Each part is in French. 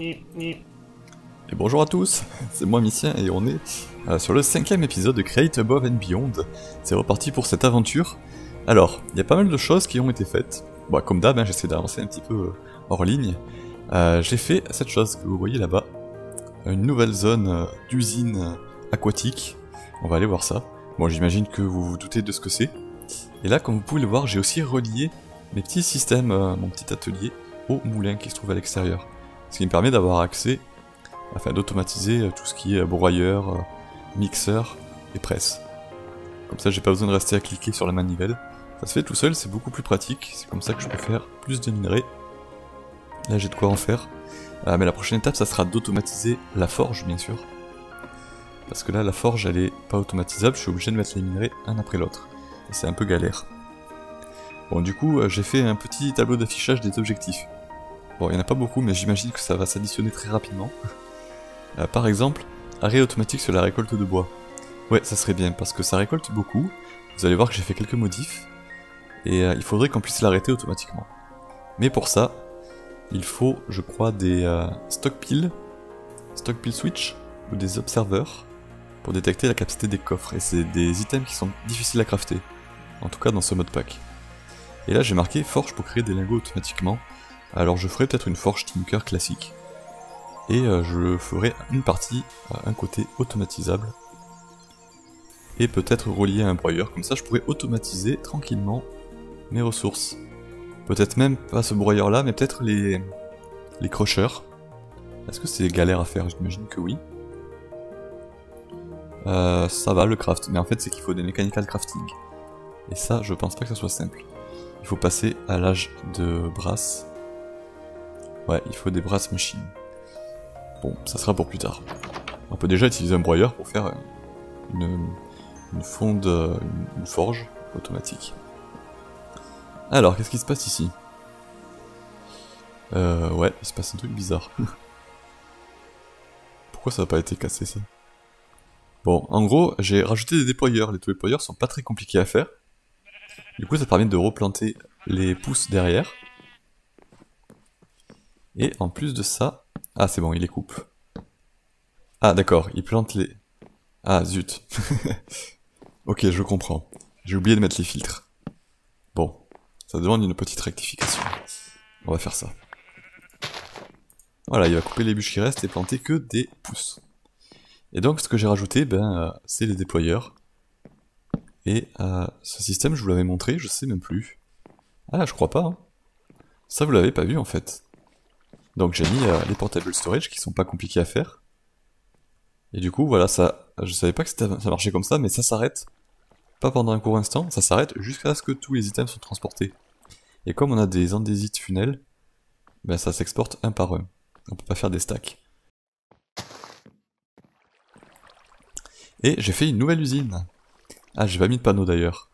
Et bonjour à tous, c'est moi Micien et on est sur le 5e épisode de Create Above and Beyond. C'est reparti pour cette aventure. Alors, il y a pas mal de choses qui ont été faites. Bon, comme d'hab, hein, j'essaie d'avancer un petit peu hors ligne. J'ai fait cette chose que vous voyez là-bas, une nouvelle zone d'usine aquatique. On va aller voir ça. Bon, j'imagine que vous vous doutez de ce que c'est. Et là, comme vous pouvez le voir, j'ai aussi relié mes petits systèmes, mon petit atelier, au moulin qui se trouve à l'extérieur. Ce qui me permet d'avoir accès, afin d'automatiser tout ce qui est broyeur, mixeur et presse. Comme ça, j'ai pas besoin de rester à cliquer sur la manivelle. Ça se fait tout seul, c'est beaucoup plus pratique. C'est comme ça que je peux faire plus de minerais. Là, j'ai de quoi en faire. Mais la prochaine étape, ça sera d'automatiser la forge, bien sûr. Parce que là, la forge, elle est pas automatisable. Je suis obligé de mettre les minerais un après l'autre. Et c'est un peu galère. Bon, du coup, j'ai fait un petit tableau d'affichage des objectifs. Bon, il n'y en a pas beaucoup, mais j'imagine que ça va s'additionner très rapidement. Par exemple, arrêt automatique sur la récolte de bois. Ouais, ça serait bien, parce que ça récolte beaucoup. Vous allez voir que j'ai fait quelques modifs. Et il faudrait qu'on puisse l'arrêter automatiquement. Mais pour ça, il faut, je crois, des stockpile switch, ou des observeurs, pour détecter la capacité des coffres. Et c'est des items qui sont difficiles à crafter. En tout cas, dans ce mode pack. Et là, j'ai marqué forge pour créer des lingots automatiquement. Alors je ferai peut-être une forge Tinker classique. Et je ferai une partie, un côté automatisable. Et peut-être relié à un broyeur, comme ça je pourrais automatiser tranquillement mes ressources. Peut-être même pas ce broyeur là, mais peut-être les crocheurs. Est-ce que c'est galère à faire? J'imagine que oui. Ça va le craft, mais en fait c'est qu'il faut des Mechanical Crafting. Et ça, je pense pas que ça soit simple. Il faut passer à l'âge de brass. Ouais, il faut des brass machines. Bon, ça sera pour plus tard. On peut déjà utiliser un broyeur pour faire une fonde, une forge automatique. Alors, qu'est-ce qui se passe ici? Ouais, il se passe un truc bizarre. Pourquoi ça n'a pas été cassé, ça? Bon, en gros, j'ai rajouté des déployeurs. Les déployeurs sont pas très compliqués à faire. Du coup, ça permet de replanter les pousses derrière. Et en plus de ça... Ah, c'est bon, il les coupe. Ah, d'accord, il plante les... Ah, zut. Ok, je comprends. J'ai oublié de mettre les filtres. Bon, ça demande une petite rectification. On va faire ça. Voilà, il va couper les bûches qui restent et planter que des pousses. Et donc, ce que j'ai rajouté, c'est les déployeurs. Et ce système, je vous l'avais montré, je sais même plus. Ah, je crois pas. Hein. Ça, vous l'avez pas vu, en fait. Donc j'ai mis les portable storage qui sont pas compliqués à faire. Et du coup voilà, ça, je savais pas que ça marchait comme ça, mais ça s'arrête pas pendant un court instant, ça s'arrête jusqu'à ce que tous les items sont transportés. Et comme on a des andesite funnels, ben ça s'exporte un par un. On peut pas faire des stacks. Et j'ai fait une nouvelle usine. Ah, j'ai pas mis de panneau d'ailleurs.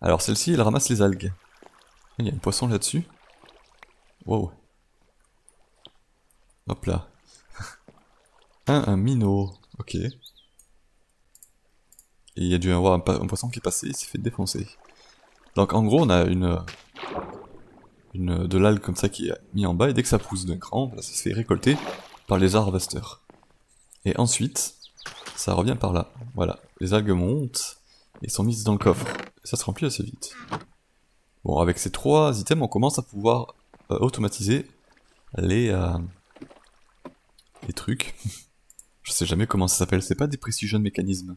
Alors celle-ci, elle ramasse les algues. Il y a un poisson là-dessus. Wow. Hop là. Un minot. Ok. Et il y a dû y avoir un poisson qui est passé, il s'est fait défoncer. Donc en gros, on a de l'algue comme ça qui est mis en bas, et dès que ça pousse d'un cran, ça se fait récolter par les harvesters. Et ensuite, ça revient par là. Voilà. Les algues montent et sont mises dans le coffre. Et ça se remplit assez vite. Bon, avec ces trois items, on commence à pouvoir automatiser les trucs. Je sais jamais comment ça s'appelle, c'est pas des precision mécanismes.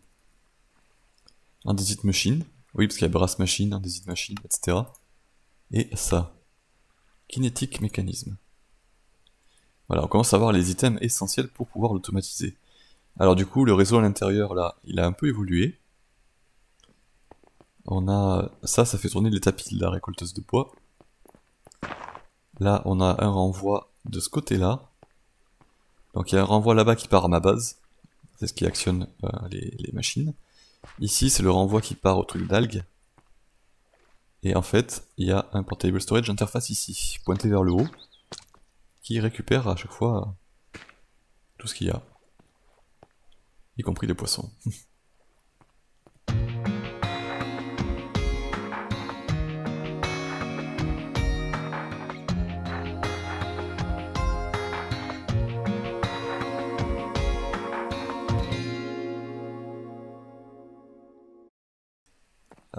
Andesite machine, oui, parce qu'il y a brass machine, andesite machine, etc. Et ça. Kinetic mécanisme. Voilà, on commence à avoir les items essentiels pour pouvoir l'automatiser. Alors du coup, le réseau à l'intérieur, là, il a un peu évolué. On a... Ça fait tourner les tapis de la récolteuse de bois. Là, on a un renvoi de ce côté-là. Donc il y a un renvoi là-bas qui part à ma base. C'est ce qui actionne les machines. Ici, c'est le renvoi qui part au truc d'algues. Et en fait, il y a un portable storage interface ici, pointé vers le haut, qui récupère à chaque fois tout ce qu'il y a. Y compris les poissons.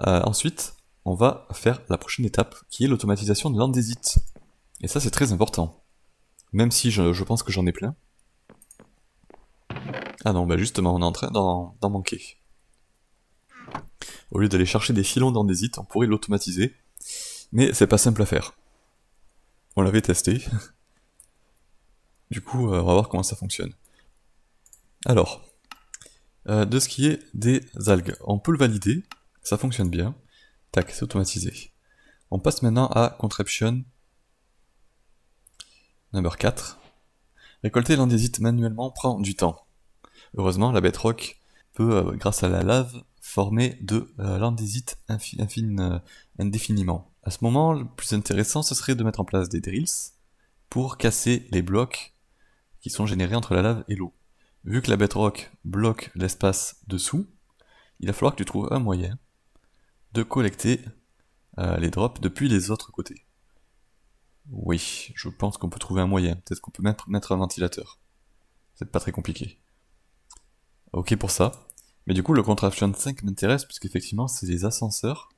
Ensuite, on va faire la prochaine étape, qui est l'automatisation de l'andésite. Et ça, c'est très important. Même si je pense que j'en ai plein. Ah non, bah justement, on est en train d'en manquer. Au lieu d'aller chercher des filons d'andésite, on pourrait l'automatiser. Mais c'est pas simple à faire. On l'avait testé. Du coup, on va voir comment ça fonctionne. Alors, de ce qui est des algues, on peut le valider, ça fonctionne bien. Tac, c'est automatisé. On passe maintenant à Contraption number 4. Récolter l'andésite manuellement prend du temps. Heureusement, la bedrock peut, grâce à la lave, former de l'andésite indéfiniment. À ce moment, le plus intéressant, ce serait de mettre en place des drills pour casser les blocs qui sont générés entre la lave et l'eau. Vu que la bedrock bloque l'espace dessous, il va falloir que tu trouves un moyen de collecter les drops depuis les autres côtés. Oui, je pense qu'on peut trouver un moyen. Peut-être qu'on peut mettre un ventilateur. C'est pas très compliqué. Ok pour ça. Mais du coup, le Contraption 5 m'intéresse, puisqu'effectivement, c'est les ascenseurs.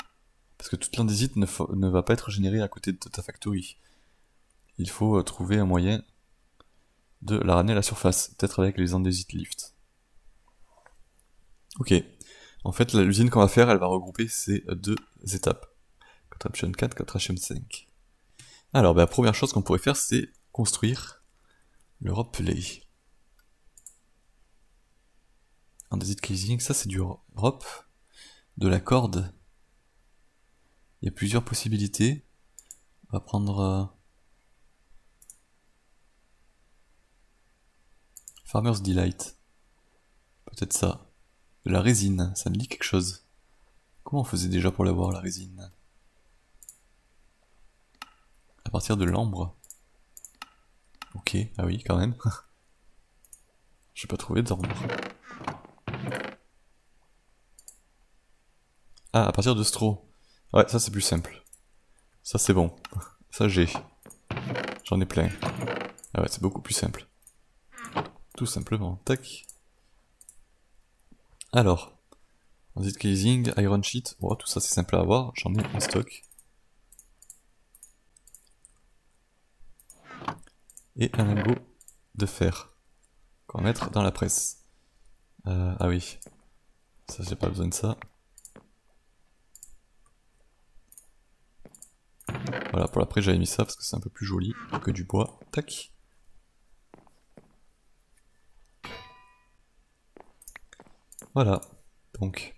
Parce que toute l'andésite ne va pas être générée à côté de ta factory. Il faut trouver un moyen de la ramener à la surface, peut-être avec les andesite lift. Ok, en fait l'usine qu'on va faire, elle va regrouper ces deux étapes. Contraption 4, Contraption 5. Alors la première chose qu'on pourrait faire, c'est construire le rope-lay. Andesite casing, ça c'est du rope, de la corde. Il y a plusieurs possibilités. On va prendre... Farmer's Delight. Peut-être ça. De la résine, ça me dit quelque chose. Comment on faisait déjà pour l'avoir, la résine? À partir de l'ambre. Ok, ah oui, quand même. J'ai pas trouvé d'ambre. Ah, à partir de straw. Ouais, ça c'est plus simple. Ça c'est bon. Ça j'ai. J'en ai plein. Ah ouais, c'est beaucoup plus simple. Tout simplement, tac. Alors, andesite casing, iron sheet, oh, tout ça c'est simple à avoir, j'en ai en stock. Et un lingot de fer qu'on va mettre dans la presse. Ah oui, ça j'ai pas besoin de ça. Voilà, pour l'après j'avais mis ça parce que c'est un peu plus joli que du bois, tac. Voilà, donc,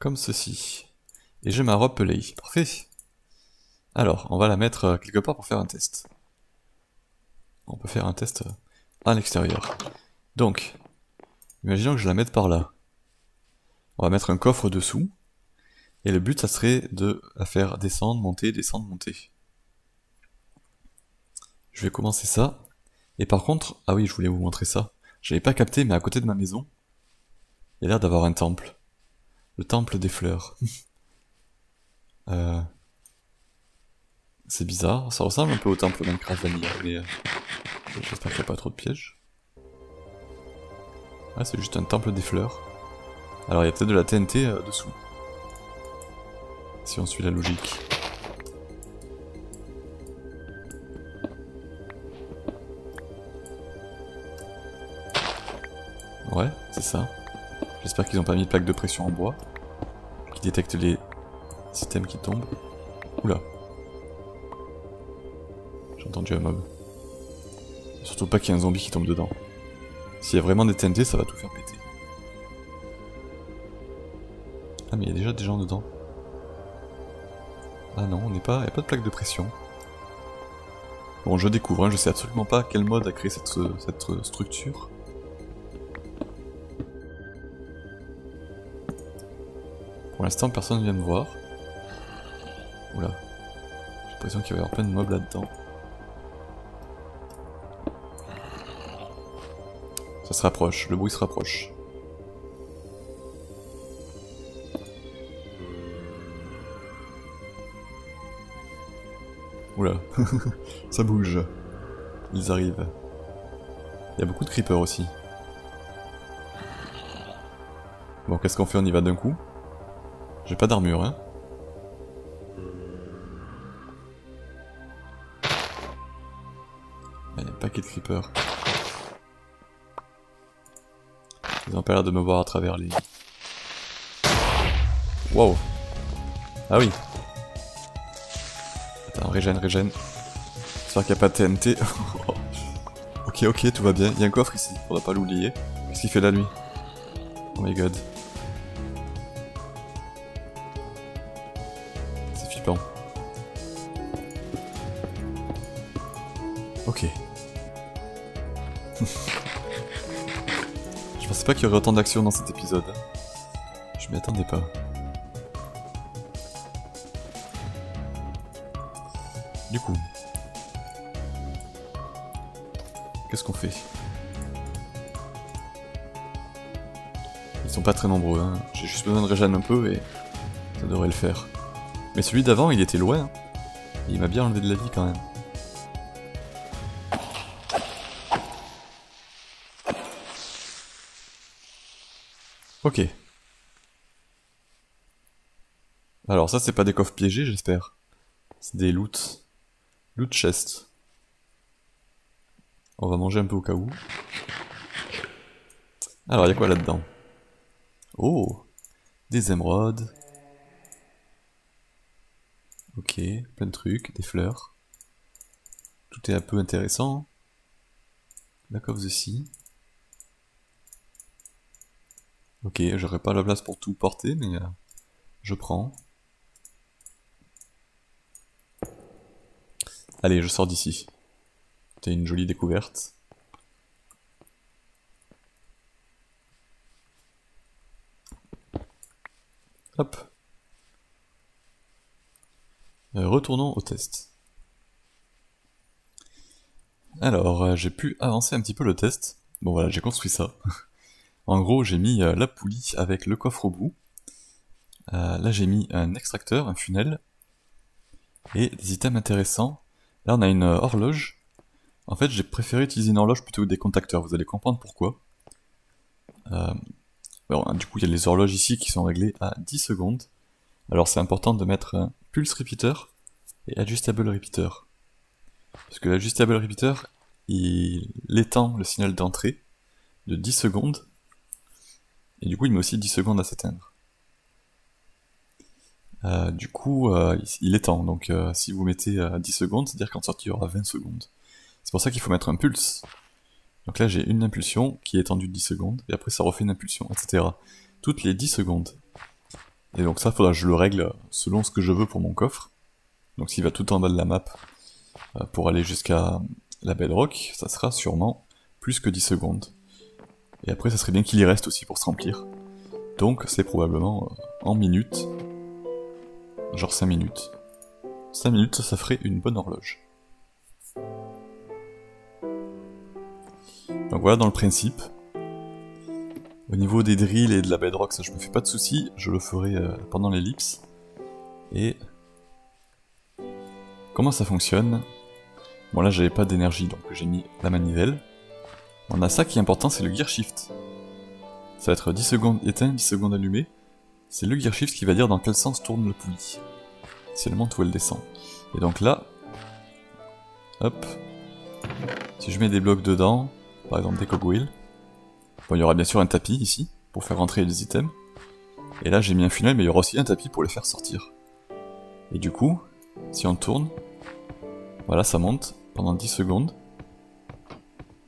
comme ceci, et j'ai ma robe pelée, parfait. Alors, on va la mettre quelque part pour faire un test. On peut faire un test à l'extérieur. Donc, imaginons que je la mette par là. On va mettre un coffre dessous, et le but ça serait de la faire descendre, monter. Je vais commencer ça, et par contre, ah oui, je voulais vous montrer ça. J'avais pas capté, mais à côté de ma maison, il y a l'air d'avoir un temple. Le temple des fleurs. C'est bizarre, ça ressemble un peu au temple Minecraft Vanille, mais j'espère qu'il n'y a pas trop de pièges. Ah, c'est juste un temple des fleurs. Alors il y a peut-être de la TNT dessous. Si on suit la logique. Ouais, c'est ça. J'espère qu'ils n'ont pas mis de plaque de pression en bois, qui détecte les systèmes qui tombent. Oula. J'ai entendu un mob. Surtout pas qu'il y ait un zombie qui tombe dedans. S'il y a vraiment des TNT, ça va tout faire péter. Ah mais il y a déjà des gens dedans. Ah non, on n'est pas... Il n'y a pas de plaque de pression. Bon, je découvre, hein, je sais absolument pas quel mode a créé cette structure. Pour l'instant, personne ne vient me voir. Oula. J'ai l'impression qu'il va y avoir plein de mobs là-dedans. Ça se rapproche, le bruit se rapproche. Oula, ça bouge. Ils arrivent. Il y a beaucoup de creepers aussi. Bon, qu'est-ce qu'on fait? On y va d'un coup? J'ai pas d'armure, hein. Il y a un paquet de creepers. Ils ont pas l'air de me voir à travers les... Wow. Ah oui. Attends, régène. J'espère qu'il n'y a pas de TNT. Ok, tout va bien. Il y a un coffre ici, on va pas l'oublier. Qu'est-ce qu'il fait là, lui? Oh my god. C'est flippant. Ok. Je pensais pas qu'il y aurait autant d'action dans cet épisode. Je m'y attendais pas. Du coup... Qu'est-ce qu'on fait? Ils sont pas très nombreux, hein. J'ai juste besoin de régène un peu et ça devrait le faire. Mais celui d'avant, il était loin, hein. Et il m'a bien enlevé de la vie quand même. Ok. Alors ça, c'est pas des coffres piégés, j'espère. C'est des loot. Loot chest. On va manger un peu au cas où. Alors, il y a quoi là-dedans? Oh! Des émeraudes. Ok, plein de trucs, des fleurs. Tout est un peu intéressant. Back of the sea. Ok, j'aurais pas la place pour tout porter, mais je prends. Allez, je sors d'ici. C'était une jolie découverte. Hop. Retournons au test. Alors, j'ai pu avancer un petit peu le test. Bon voilà, j'ai construit ça. En gros, j'ai mis la poulie avec le coffre au bout. Là, j'ai mis un extracteur, un funnel. Et des items intéressants. Là, on a une horloge. En fait, j'ai préféré utiliser une horloge plutôt que des contacteurs, vous allez comprendre pourquoi. Bon, du coup, il y a les horloges ici qui sont réglées à 10 secondes. Alors c'est important de mettre un Pulse Repeater et Adjustable Repeater. Parce que l'Adjustable Repeater, il étend le signal d'entrée de 10 secondes. Et du coup, il met aussi 10 secondes à s'éteindre. Du coup, il étend, donc si vous mettez 10 secondes, c'est-à-dire qu'en sortie, il y aura 20 secondes. C'est pour ça qu'il faut mettre un pulse. Donc là, j'ai une impulsion qui est étendue de 10 secondes, et après ça refait une impulsion, etc. Toutes les 10 secondes. Et donc ça, faudra que je le règle selon ce que je veux pour mon coffre. Donc s'il va tout en bas de la map pour aller jusqu'à la bedrock, ça sera sûrement plus que 10 secondes. Et après, ça serait bien qu'il y reste aussi pour se remplir. Donc c'est probablement en minutes, genre 5 minutes. 5 minutes, ça ferait une bonne horloge. Donc voilà dans le principe. Au niveau des drills et de la bedrock, ça je me fais pas de soucis, je le ferai pendant l'ellipse. Et... Comment ça fonctionne? Bon là j'avais pas d'énergie donc j'ai mis la manivelle. On a ça qui est important, c'est le gear shift. Ça va être 10 secondes éteint, 10 secondes allumé. C'est le gear shift qui va dire dans quel sens tourne le poulie. Si elle monte ou elle descend. Et donc là... Hop. Si je mets des blocs dedans... Par exemple des cogwheels. Bon, il y aura bien sûr un tapis ici, pour faire rentrer les items. Et là j'ai mis un funnel, mais il y aura aussi un tapis pour les faire sortir. Et du coup, si on tourne, voilà ça monte pendant 10 secondes.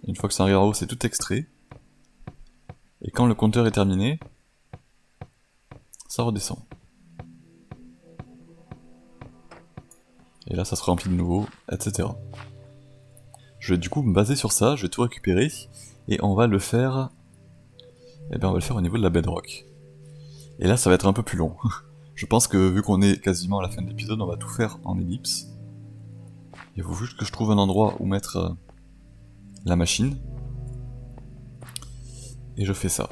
Une fois que ça arrive en haut, c'est tout extrait. Et quand le compteur est terminé, ça redescend. Et là ça se remplit de nouveau, etc. Je vais du coup me baser sur ça, je vais tout récupérer, et on va le faire... Eh bien on va le faire au niveau de la bedrock. Et là ça va être un peu plus long. Je pense que vu qu'on est quasiment à la fin de l'épisode, on va tout faire en ellipse. Il faut juste que je trouve un endroit où mettre la machine. Et je fais ça.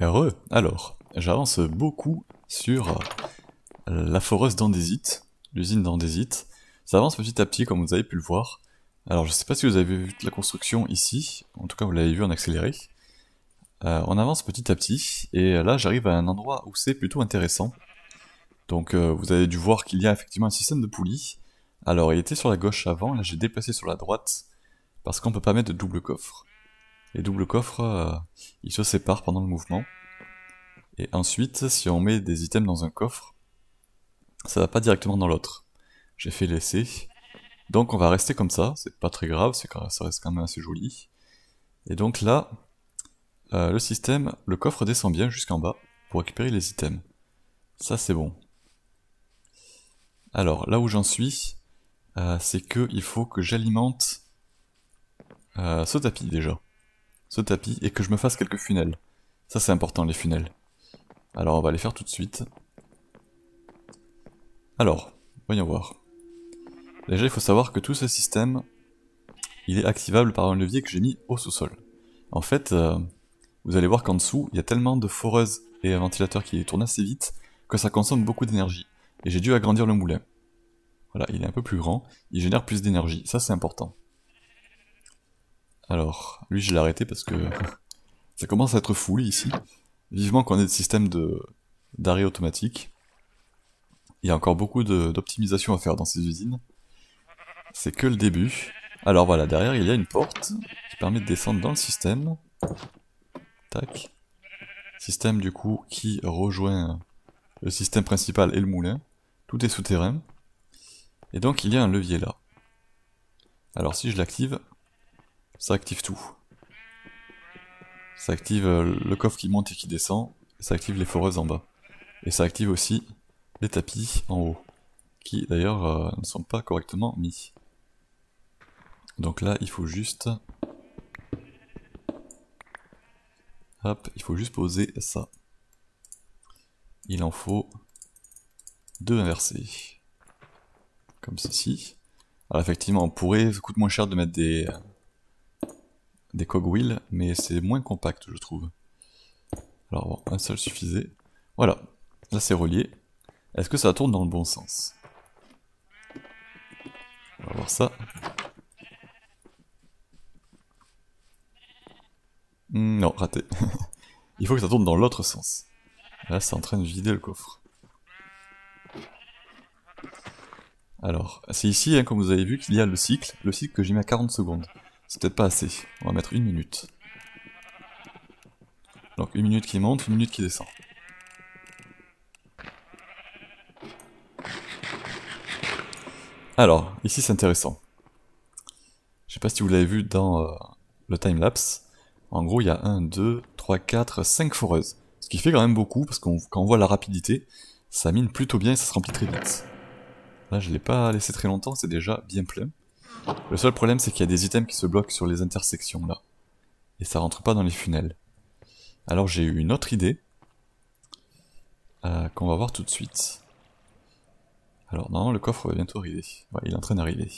Heureux. Alors, j'avance beaucoup sur la foreuse d'Andesite, l'usine d'Andesite. Ça avance petit à petit comme vous avez pu le voir. Alors je sais pas si vous avez vu toute la construction ici, en tout cas vous l'avez vu en accéléré. On avance petit à petit, et là j'arrive à un endroit où c'est plutôt intéressant. Donc vous avez dû voir qu'il y a effectivement un système de poulies. Alors il était sur la gauche avant, là j'ai déplacé sur la droite, parce qu'on peut pas mettre de double coffre. Les doubles coffres, ils se séparent pendant le mouvement. Et ensuite, si on met des items dans un coffre, ça va pas directement dans l'autre. J'ai fait l'essai. Donc on va rester comme ça, c'est pas très grave, ça reste quand même assez joli. Et donc là, le coffre descend bien jusqu'en bas pour récupérer les items. Ça c'est bon. Alors là où j'en suis, c'est que il faut que j'alimente ce tapis déjà. Ce tapis, et que je me fasse quelques funnels. Ça c'est important, les funnels. Alors on va les faire tout de suite. Alors, voyons voir. Déjà il faut savoir que tout ce système, il est activable par un levier que j'ai mis au sous-sol. En fait, vous allez voir qu'en dessous, il y a tellement de foreuses et ventilateurs qui tournent assez vite que ça consomme beaucoup d'énergie. Et j'ai dû agrandir le moulin. Voilà, il est un peu plus grand, il génère plus d'énergie, ça c'est important. Alors, lui je l'ai arrêté parce que ça commence à être fou ici. Vivement qu'on ait des systèmes d'arrêt automatique. Il y a encore beaucoup d'optimisation à faire dans ces usines. C'est que le début. Alors voilà, derrière il y a une porte qui permet de descendre dans le système. Tac. Système du coup qui rejoint le système principal et le moulin. Tout est souterrain. Et donc il y a un levier là. Alors si je l'active, ça active tout. Ça active le coffre qui monte et qui descend, ça active les foreuses en bas. Et ça active aussi les tapis en haut, qui d'ailleurs ne sont pas correctement mis. Donc là, il faut juste... Hop, il faut juste poser ça. Il en faut deux inversés. Comme ceci. Alors effectivement, on pourrait, ça coûte moins cher de mettre des cogwheels, mais c'est moins compact je trouve. Alors bon, un seul suffisait. Voilà, là c'est relié. Est-ce que ça tourne dans le bon sens? On va voir ça. Non, raté. Il faut que ça tourne dans l'autre sens. Là c'est en train de vider le coffre. Alors, c'est ici, hein, comme vous avez vu, qu'il y a le cycle que j'ai mis à 40 secondes. C'est peut-être pas assez, on va mettre une minute. Donc une minute qui monte, une minute qui descend. Alors, ici c'est intéressant. Je sais pas si vous l'avez vu dans le timelapse. En gros il y a 1, 2, 3, 4, 5 foreuses. Ce qui fait quand même beaucoup, parce qu'on quand on voit la rapidité, ça mine plutôt bien et ça se remplit très vite. Là je l'ai pas laissé très longtemps, c'est déjà bien plein. Le seul problème c'est qu'il y a des items qui se bloquent sur les intersections là. Et ça rentre pas dans les funnels. Alors j'ai eu une autre idée. Qu'on va voir tout de suite. Alors normalement le coffre va bientôt arriver. Ouais, il est en train d'arriver.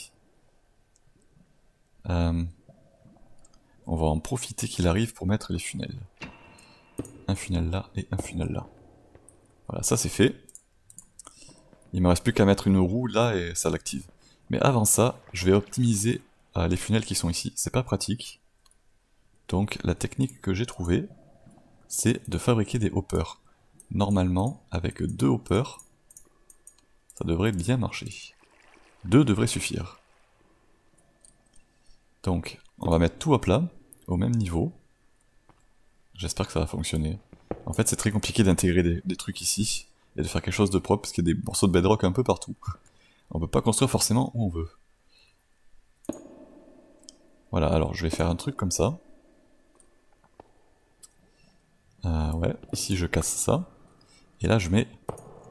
On va en profiter qu'il arrive pour mettre les funnels. Un funnel là et un funnel là. Voilà, ça c'est fait. Il me reste plus qu'à mettre une roue là et ça l'active. Mais avant ça, je vais optimiser les funnels qui sont ici. C'est pas pratique. Donc la technique que j'ai trouvée, c'est de fabriquer des hoppers. Normalement, avec 2 hoppers, ça devrait bien marcher. 2 devraient suffire. Donc, on va mettre tout à plat, au même niveau. J'espère que ça va fonctionner. En fait, c'est très compliqué d'intégrer des trucs ici, et de faire quelque chose de propre, parce qu'il y a des morceaux de bedrock un peu partout. On peut pas construire forcément où on veut. Voilà, alors je vais faire un truc comme ça. Ouais, ici je casse ça. Et là je mets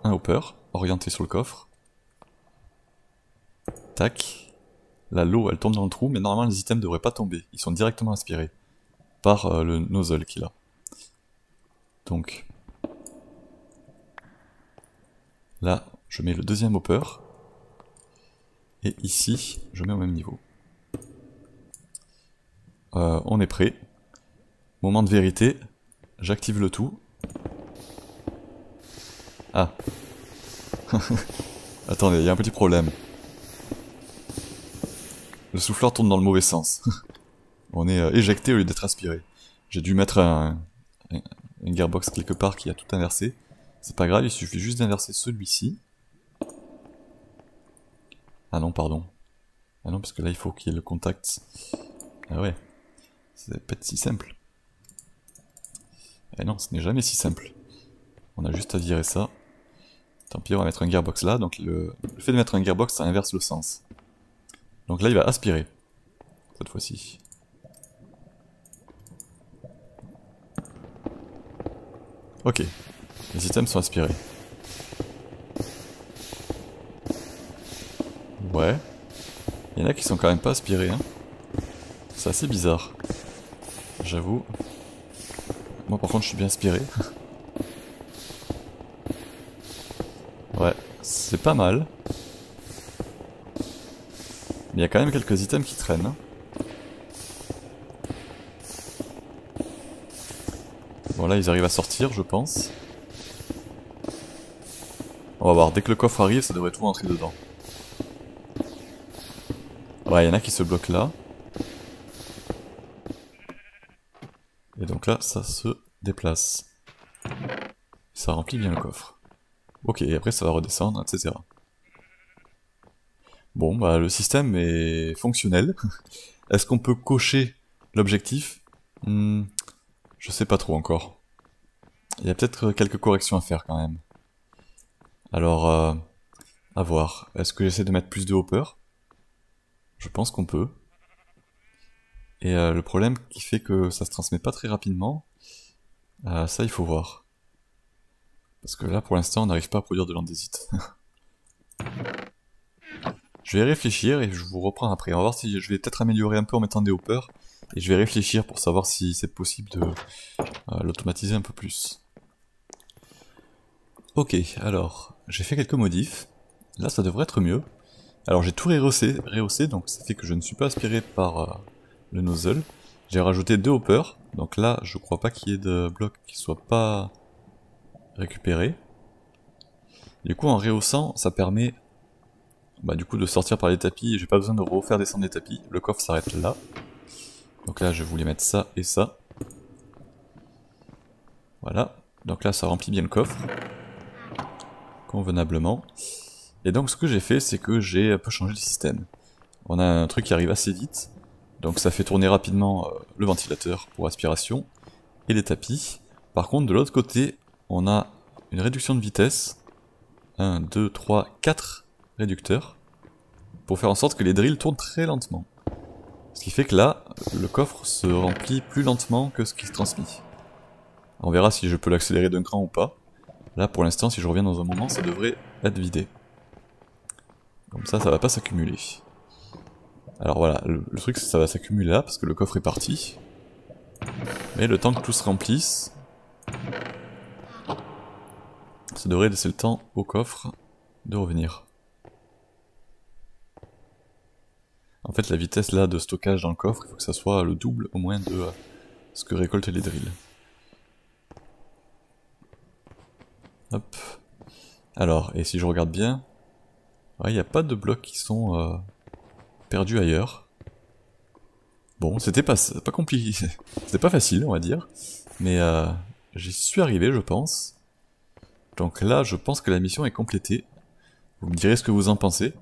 un hopper, orienté sur le coffre. Tac. Là l'eau elle tombe dans le trou, mais normalement les items devraient pas tomber. Ils sont directement aspirés par le nozzle qu'il a. Donc... Là, je mets le deuxième hopper. Et ici, je mets au même niveau. On est prêt. Moment de vérité, j'active le tout, Ah. Attendez, il y a un petit problème. Le souffleur tourne dans le mauvais sens. On est éjecté au lieu d'être aspiré. J'ai dû mettre une gearbox quelque part qui a tout inversé. C'est pas grave, il suffit juste d'inverser celui-ci. Ah non, pardon. Ah non, parce que là, il faut qu'il y ait le contact. Ah ouais. Ça va pas être si simple. Eh non, ce n'est jamais si simple. On a juste à virer ça. Tant pis, on va mettre un gearbox là. Donc le fait de mettre un gearbox, ça inverse le sens. Donc là, il va aspirer. Cette fois-ci. Ok. Les systèmes sont aspirés. Ouais. Il y en a qui sont quand même pas aspirés, hein. C'est assez bizarre. J'avoue. Moi par contre je suis bien aspiré. Ouais, c'est pas mal. Mais il y a quand même quelques items qui traînent, hein. Bon là ils arrivent à sortir je pense. On va voir, dès que le coffre arrive ça devrait tout rentrer dedans. Ouais, il y en a qui se bloquent là. Et donc là, ça se déplace. Ça remplit bien le coffre. Ok, et après ça va redescendre, etc. Bon, bah le système est fonctionnel. Est-ce qu'on peut cocher l'objectif? Je sais pas trop encore. Il y a peut-être quelques corrections à faire quand même. Alors, à voir. Est-ce que j'essaie de mettre plus de hoppers? Je pense qu'on peut. Et le problème qui fait que ça se transmet pas très rapidement, ça il faut voir. Parce que là pour l'instant on n'arrive pas à produire de l'andésite. Je vais réfléchir et je vous reprends après. On va voir si je vais peut-être améliorer un peu en mettant des hoppers. Et je vais réfléchir pour savoir si c'est possible de l'automatiser un peu plus. Ok, alors j'ai fait quelques modifs. Là ça devrait être mieux. Alors j'ai tout rehaussé, donc ça fait que je ne suis pas aspiré par le nozzle. J'ai rajouté 2 hoppers, donc là je crois pas qu'il y ait de blocs qui soient pas récupérés. Du coup en rehaussant, ça permet bah, du coup de sortir par les tapis, j'ai pas besoin de refaire descendre les tapis, le coffre s'arrête là. Donc là je voulais mettre ça et ça. Voilà, donc là ça remplit bien le coffre, convenablement. Et donc ce que j'ai fait, c'est que j'ai un peu changé le système. On a un truc qui arrive assez vite, donc ça fait tourner rapidement le ventilateur pour aspiration et les tapis. Par contre de l'autre côté, on a une réduction de vitesse, 1, 2, 3, 4 réducteurs, pour faire en sorte que les drills tournent très lentement. Ce qui fait que là, le coffre se remplit plus lentement que ce qui se transmet. On verra si je peux l'accélérer d'un cran ou pas. Là pour l'instant, si je reviens dans un moment, ça devrait être vidé. Comme ça, ça va pas s'accumuler. Alors voilà, le truc c'est que ça va s'accumuler là, parce que le coffre est parti. Mais le temps que tout se remplisse, ça devrait laisser le temps au coffre de revenir. En fait, la vitesse là de stockage dans le coffre, il faut que ça soit le double au moins de ce que récoltent les drills. Hop. Alors, et si je regarde bien... Ouais, il n'y a pas de blocs qui sont perdus ailleurs. Bon, c'était pas compliqué. C'était pas facile, on va dire. Mais j'y suis arrivé, je pense. Donc là, je pense que la mission est complétée. Vous me direz ce que vous en pensez.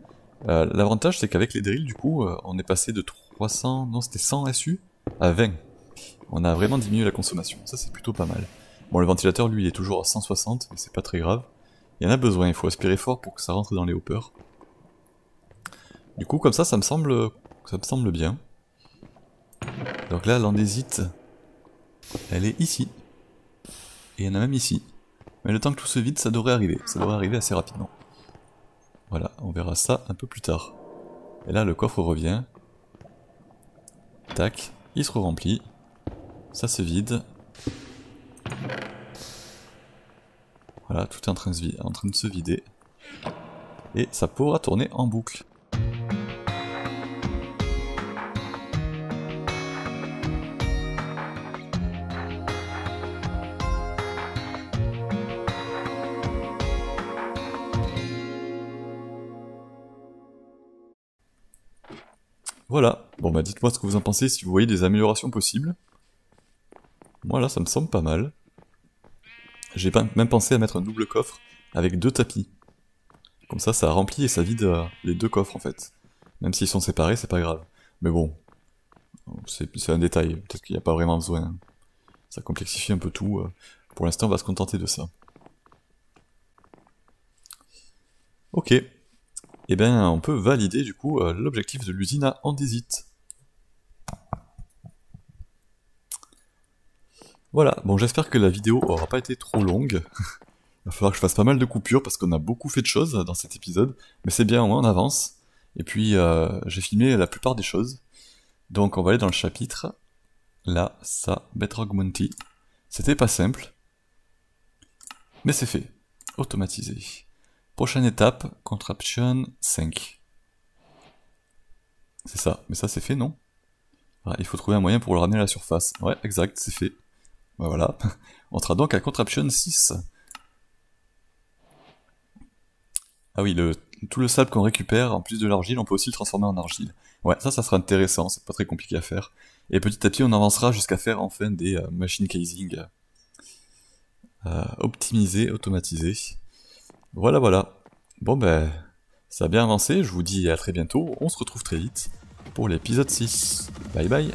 L'avantage, c'est qu'avec les drills, du coup, on est passé de 300... Non, c'était 100 SU à 20. On a vraiment diminué la consommation. Ça, c'est plutôt pas mal. Bon, le ventilateur, lui, il est toujours à 160, mais c'est pas très grave. Il y en a besoin, il faut aspirer fort pour que ça rentre dans les hoppers. Du coup, comme ça, ça me semble bien. Donc là, l'andésite, elle est ici. Et il y en a même ici. Mais le temps que tout se vide, ça devrait arriver. Ça devrait arriver assez rapidement. Voilà, on verra ça un peu plus tard. Et là, le coffre revient. Tac, il se re-remplit. Ça se vide. Voilà, tout est en train de se vider. Et ça pourra tourner en boucle. Voilà, bon bah dites-moi ce que vous en pensez, si vous voyez des améliorations possibles. Moi là ça me semble pas mal. J'ai même pensé à mettre un double coffre avec deux tapis. Comme ça, ça remplit et ça vide les deux coffres en fait. Même s'ils sont séparés, c'est pas grave. Mais bon, c'est un détail, peut-être qu'il n'y a pas vraiment besoin. Hein. Ça complexifie un peu tout. Pour l'instant, on va se contenter de ça. Ok. Eh bien, on peut valider du coup l'objectif de l'usine à Andesite. Voilà, bon j'espère que la vidéo aura pas été trop longue. Il va falloir que je fasse pas mal de coupures parce qu'on a beaucoup fait de choses dans cet épisode. Mais c'est bien, au moins on avance. Et puis j'ai filmé la plupart des choses. Donc on va aller dans le chapitre. Là, ça, Bedrock Mounty. C'était pas simple. Mais c'est fait. Automatisé. Prochaine étape, Contraption 5. C'est ça, mais ça c'est fait, non? Ah, il faut trouver un moyen pour le ramener à la surface. Ouais, exact, c'est fait. Ben voilà, on sera donc à Contraption 6. Ah oui, tout le sable qu'on récupère, en plus de l'argile, on peut aussi le transformer en argile. Ouais, ça sera intéressant, c'est pas très compliqué à faire. Et petit à petit, on avancera jusqu'à faire enfin des machine casing optimisés, automatisés. Voilà. Bon ben, ça a bien avancé, je vous dis à très bientôt, on se retrouve très vite pour l'épisode 6. Bye bye.